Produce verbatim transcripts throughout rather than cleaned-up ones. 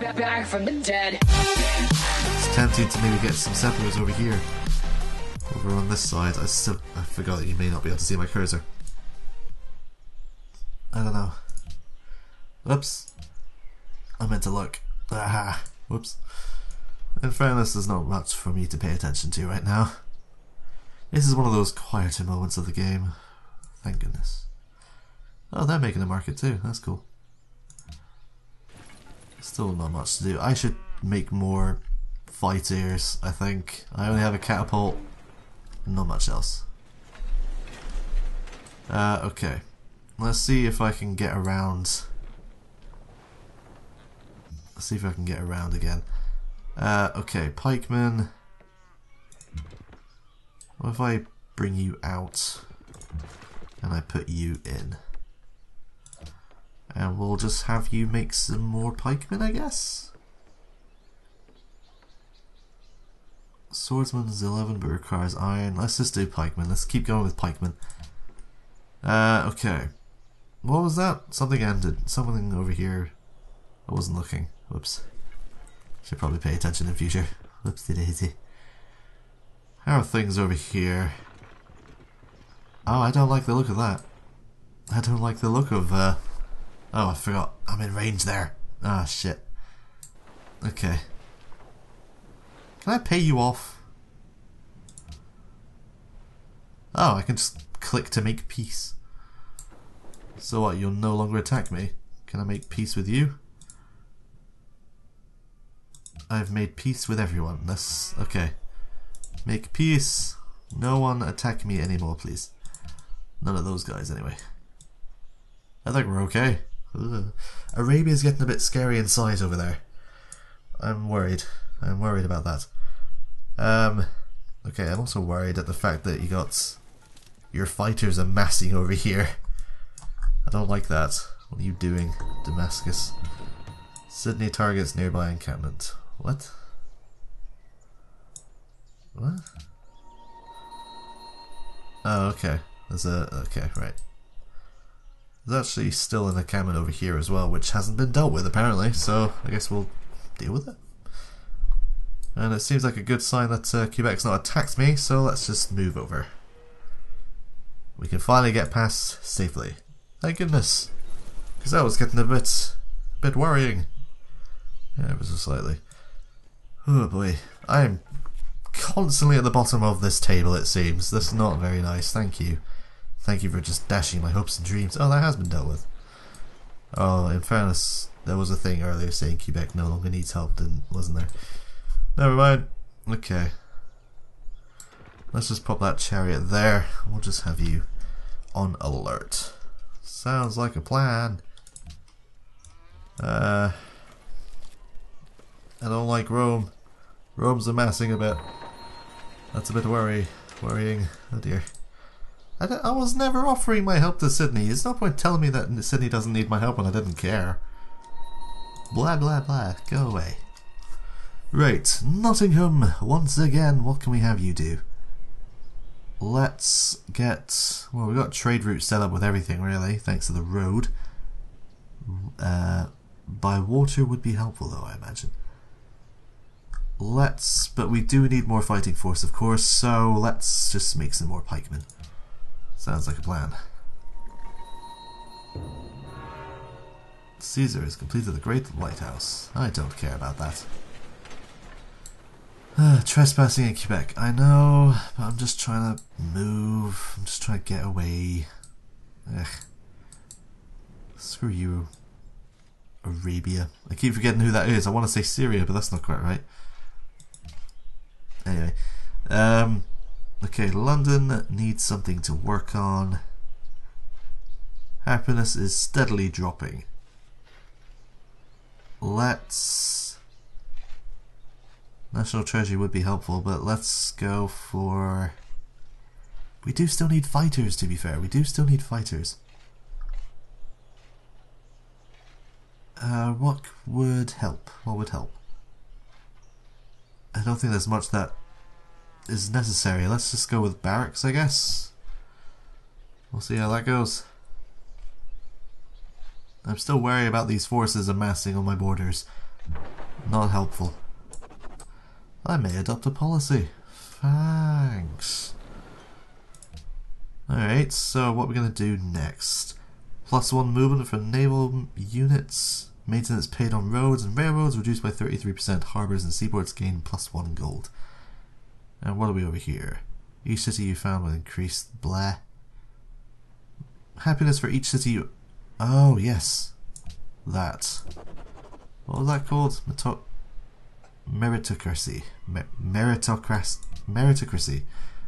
back, back from the dead. It's tempting to maybe get some settlers over here. Over on this side. I, still, I forgot that you may not be able to see my cursor. I don't know. Oops. I meant to look. Aha. Whoops. In fairness, there's not much for me to pay attention to right now. This is one of those quieter moments of the game. Thank goodness. Oh, they're making a market too. That's cool. Still not much to do. I should make more fighters, I think. I only have a catapult. Not much else. Uh, okay. Let's see if I can get around. Let's see if I can get around again. Uh, okay, pikemen. What if I bring you out and I put you in? And we'll just have you make some more pikemen, I guess? Swordsman is eleven but requires iron. Let's just do pikemen. Let's keep going with pikemen. Uh, okay. What was that? Something ended. Something over here. I wasn't looking. Whoops. Should probably pay attention in future. Whoopsie daisy. How are things over here? Oh, I don't like the look of that. I don't like the look of, uh... oh, I forgot. I'm in range there. Ah, shit. Okay. Can I pay you off? Oh, I can just click to make peace. So what, you'll no longer attack me? Can I make peace with you? I've made peace with everyone. That's okay. Make peace. No one attack me anymore, please. None of those guys, anyway. I think we're okay. Ugh. Arabia's getting a bit scary in size over there. I'm worried. I'm worried about that. Um, okay, I'm also worried at the fact that you got your fighters amassing over here. I don't like that. What are you doing, Damascus? Sydney targets nearby encampment. What? What? Oh, okay. There's a... okay, right. There's actually still an encampment over here as well, which hasn't been dealt with apparently, so I guess we'll deal with it. And it seems like a good sign that uh, Quebec's not attacked me, so let's just move over. We can finally get past safely. Thank goodness. Because that was getting a bit... a bit worrying. Yeah, it was just slightly. Oh boy. I am constantly at the bottom of this table, it seems. That's not very nice. Thank you. Thank you for just dashing my hopes and dreams. Oh, that has been dealt with. Oh, in fairness, there was a thing earlier saying Quebec no longer needs help, didn't, wasn't there? Never mind. Okay. Let's just pop that chariot there. We'll just have you on alert. Sounds like a plan. Uh, I don't like Rome. Rome's amassing a bit. That's a bit worry, worrying. Oh dear. I, I was never offering my help to Sydney. It's no point telling me that Sydney doesn't need my help when I didn't care. Blah blah blah. Go away. Right, Nottingham, once again, what can we have you do? Let's get... well, we've got a trade route set up with everything, really, thanks to the road. Uh, by water would be helpful, though, I imagine. Let's... but we do need more fighting force, of course, so let's just make some more pikemen. Sounds like a plan. Caesar has completed the Great Lighthouse. I don't care about that. Uh, trespassing in Quebec, I know, but I'm just trying to move, I'm just trying to get away. Ugh. Screw you, Arabia. I keep forgetting who that is. I want to say Syria, but that's not quite right. Anyway, um, okay, London needs something to work on. Happiness is steadily dropping. Let's... National Treasury would be helpful, but let's go for... we do still need fighters, to be fair. We do still need fighters. Uh, what would help? What would help? I don't think there's much that is necessary. Let's just go with barracks, I guess. We'll see how that goes. I'm still wary about these forces amassing on my borders. Not helpful. I may adopt a policy. Thanks. Alright, so what we're going to do next. Plus one movement for naval units. Maintenance paid on roads and railroads reduced by thirty-three percent. Harbours and seaports gain plus one gold. And what are we over here? Each city you found with increased blah. Happiness for each city you... Oh, yes. That. What was that called? Meto meritocracy. Mer meritocrac meritocracy.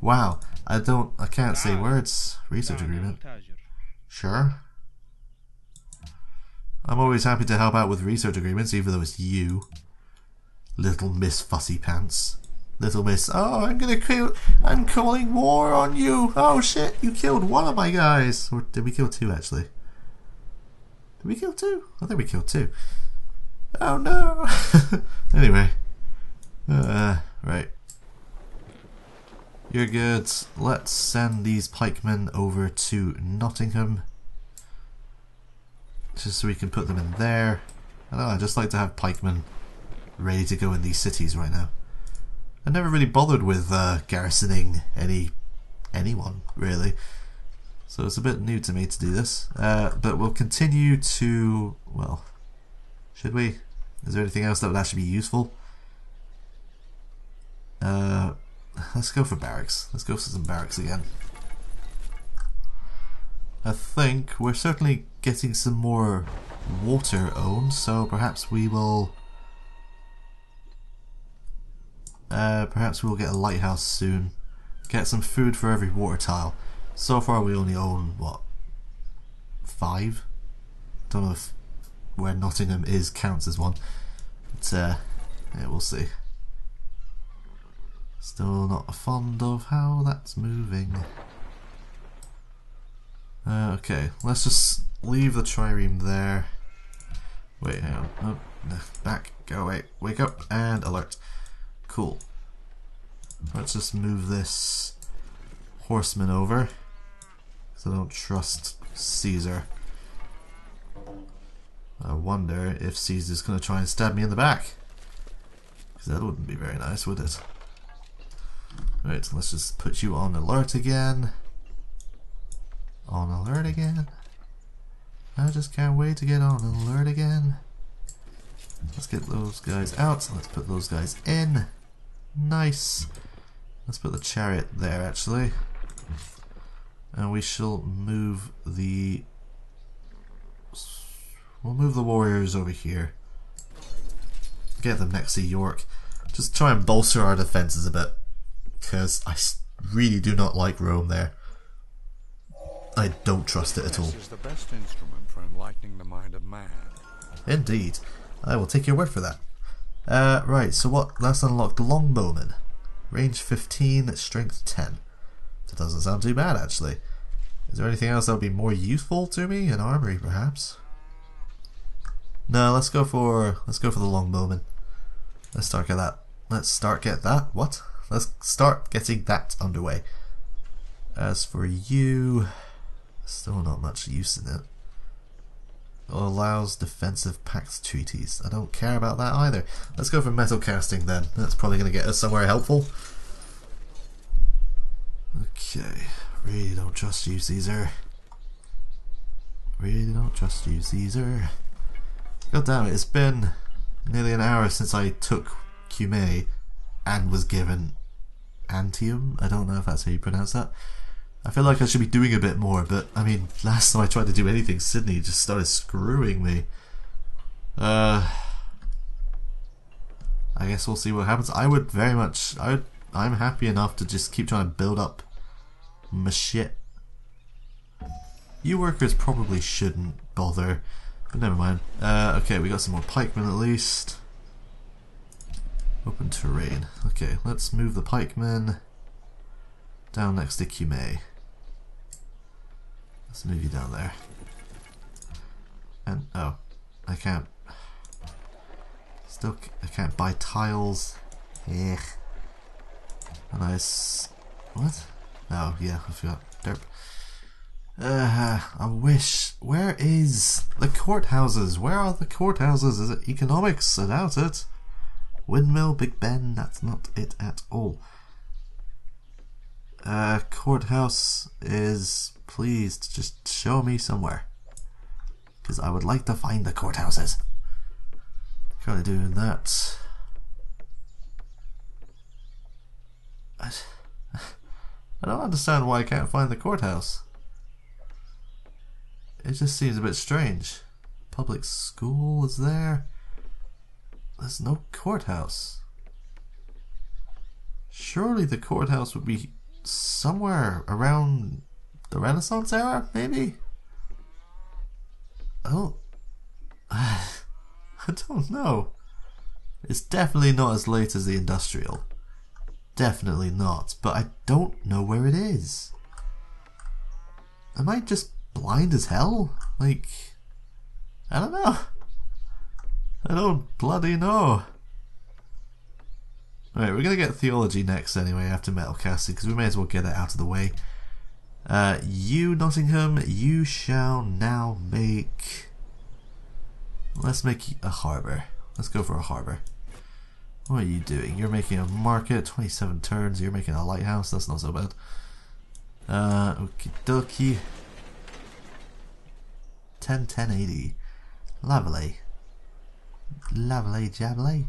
Wow. I don't... I can't say words. Research agreement. Sure. I'm always happy to help out with research agreements, even though it's you. Little Miss Fussy Pants. Little Miss... Oh, I'm gonna kill... I'm calling war on you! Oh shit, you killed one of my guys! Or did we kill two, actually? Did we kill two? I think we killed two. Oh no! Anyway. Uh, right. You're good. Let's send these pikemen over to Nottingham. Just so we can put them in there. I don't know, I just like to have pikemen ready to go in these cities right now. I never really bothered with uh, garrisoning any anyone, really. So it's a bit new to me to do this. Uh, but we'll continue to... well... should we? Is there anything else that would actually be useful? Uh, let's go for barracks. Let's go for some barracks again. I think we're certainly getting some more water owned, so perhaps we will... Uh, perhaps we'll get a lighthouse soon. Get some food for every water tile. So far we only own, what, five? Don't know if where Nottingham is counts as one. But uh, yeah, we'll see. Still not fond of how that's moving. Uh, okay, let's just leave the trireme there. Wait, hang on. Oh, no, back, go away. Wake up and alert. Cool. Let's just move this horseman over, because I don't trust Caesar. I wonder if Caesar's going to try and stab me in the back, because that wouldn't be very nice, would it? Alright, so let's just put you on alert again. On alert again. I just can't wait to get on alert again. Let's get those guys out. Let's put those guys in. Nice. Let's put the chariot there, actually. And we shall move the... we'll move the warriors over here. Get them next to York. Just try and bolster our defences a bit. Because I really do not like Rome there. I don't trust it at all. This is the best instrument for enlightening the mind of man. Indeed. I will take your word for that. Uh, right, so what? That's unlocked Longbowman. Range fifteen, strength ten. That doesn't sound too bad, actually. Is there anything else that would be more useful to me? An armory, perhaps? No, let's go for let's go for the longbowman. Let's start get that. Let's start get that. What? Let's start getting that underway. As for you, still not much use in it. Allows defensive pact treaties. I don't care about that either. Let's go for metal casting then. That's probably going to get us somewhere helpful. Okay. Really don't trust you, Caesar. Really don't trust you, Caesar. God damn it, it's been nearly an hour since I took Cumae and was given Antium. I don't know if that's how you pronounce that. I feel like I should be doing a bit more, but I mean, last time I tried to do anything, Sydney just started screwing me. Uh, I guess we'll see what happens. I would very much, I would, I'm happy enough to just keep trying to build up my shit. You workers probably shouldn't bother, but never mind. Uh, okay, we got some more pikemen at least. Open terrain. Okay, let's move the pikemen down next to Cumae. Let's move you down there. And oh, I can't. Still, I can't buy tiles. Eh. And I. What? Oh yeah, I forgot. Derp. Uh, I wish. Where is the courthouses? Where are the courthouses? Is it economics? I doubt it. Windmill, Big Ben, that's not it at all. Uh, courthouse is... Please, just show me somewhere. Because I would like to find the courthouses. Currently doing that. I, I don't understand why I can't find the courthouse. It just seems a bit strange. Public school is there. There's no courthouse. Surely the courthouse would be somewhere around the Renaissance era, maybe? Oh, I don't know. It's definitely not as late as the industrial. Definitely not, but I don't know where it is. Am I just blind as hell? Like, I don't know. I don't bloody know. Alright, we're going to get theology next anyway after metal casting, because we may as well get it out of the way. Uh, you, Nottingham, you shall now make... Let's make a harbour. Let's go for a harbour. What are you doing? You're making a market, twenty-seven turns, you're making a lighthouse, that's not so bad. Uh, okie dokie. ten ten eighty. Lovely. Lovely jabbly.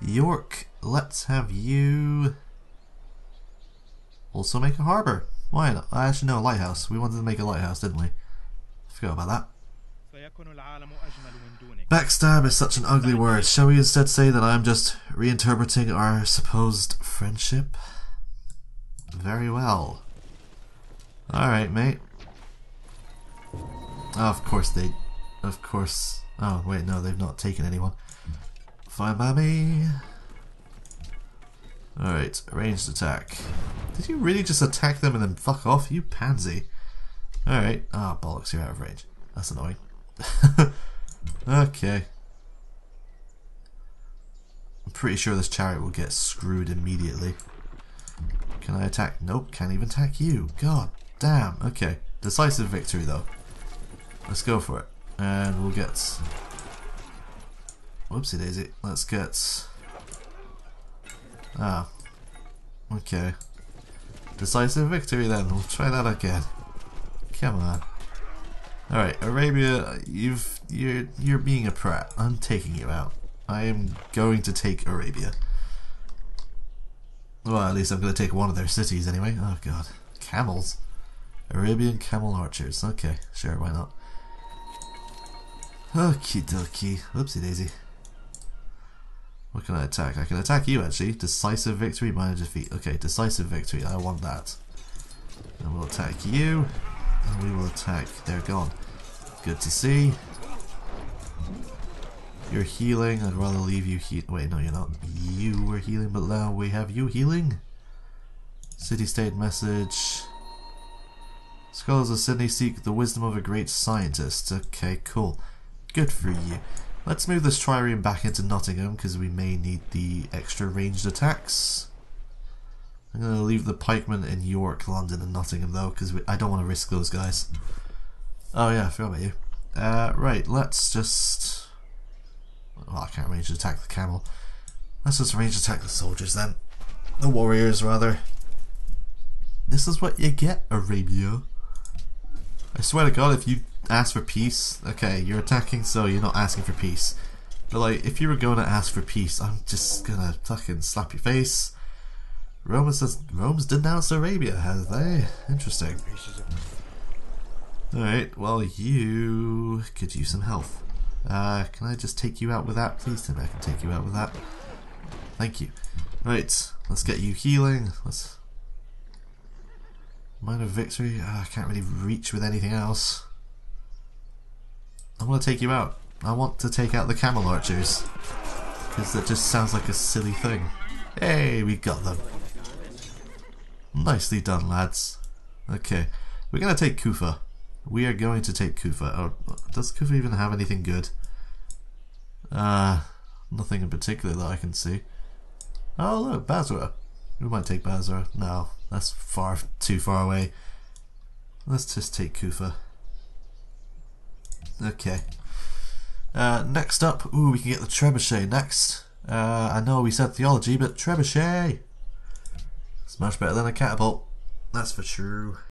York, let's have you also make a harbour. Why not? I actually know a lighthouse. We wanted to make a lighthouse, didn't we? I forgot about that. Backstab is such an ugly word. Shall we instead say that I'm just reinterpreting our supposed friendship? Very well. Alright, mate. Oh, of course they... Of course... Oh, wait, no, they've not taken anyone. Fine, mommy. Alright, ranged attack. Did you really just attack them and then fuck off? You pansy. Alright. Ah, oh, bollocks, you're out of range. That's annoying. Okay. I'm pretty sure this chariot will get screwed immediately. Can I attack? Nope, can't even attack you. God damn. Okay. Decisive victory, though. Let's go for it. And we'll get... Whoopsie daisy. Let's get... Ah. Okay. Decisive victory then. We'll try that again. Come on. Alright, Arabia, you've you're you're being a prat. I'm taking you out. I am going to take Arabia. Well, at least I'm gonna take one of their cities anyway. Oh god. Camels. Arabian camel archers. Okay, sure, why not? Okie dokie. Oopsie daisy. What can I attack? I can attack you actually. Decisive victory, minor defeat. Okay, decisive victory. I want that. And we'll attack you. And we will attack. They're gone. Good to see. You're healing. I'd rather leave you heal. Wait, no, you're not. You were healing, but now we have you healing. City-state message. Scholars of Sydney seek the wisdom of a great scientist. Okay, cool. Good for you. Let's move this trireme back into Nottingham because we may need the extra ranged attacks. I'm going to leave the pikemen in York, London and Nottingham though, because I don't want to risk those guys. Oh yeah, I forgot about you. Uh, right, let's just... Well, I can't range attack the camel. Let's just range attack the soldiers then. The warriors, rather. This is what you get, Arabia. I swear to god, if you ask for peace... Okay, you're attacking, so you're not asking for peace. But like, if you were going to ask for peace, I'm just going to fucking slap your face. Rome says Rome's denounced Arabia, have they? Interesting. Alright, well you could use some health. Uh, can I just take you out with that? Please tell me I can take you out with that. Thank you. Right, let's get you healing. Let's minor victory. Oh, I can't really reach with anything else. I want to take you out. I want to take out the camel archers. Because that just sounds like a silly thing. Hey, we got them. Nicely done, lads. Okay, we're going to take Kufa. We are going to take Kufa. Oh, does Kufa even have anything good? Uh, nothing in particular that I can see. Oh, look, Basra. We might take Basra. No, that's far too far away. Let's just take Kufa. Okay. Uh, next up, ooh, we can get the trebuchet next. Uh, I know we said theology, but trebuchet! It's much better than a catapult. That's for sure.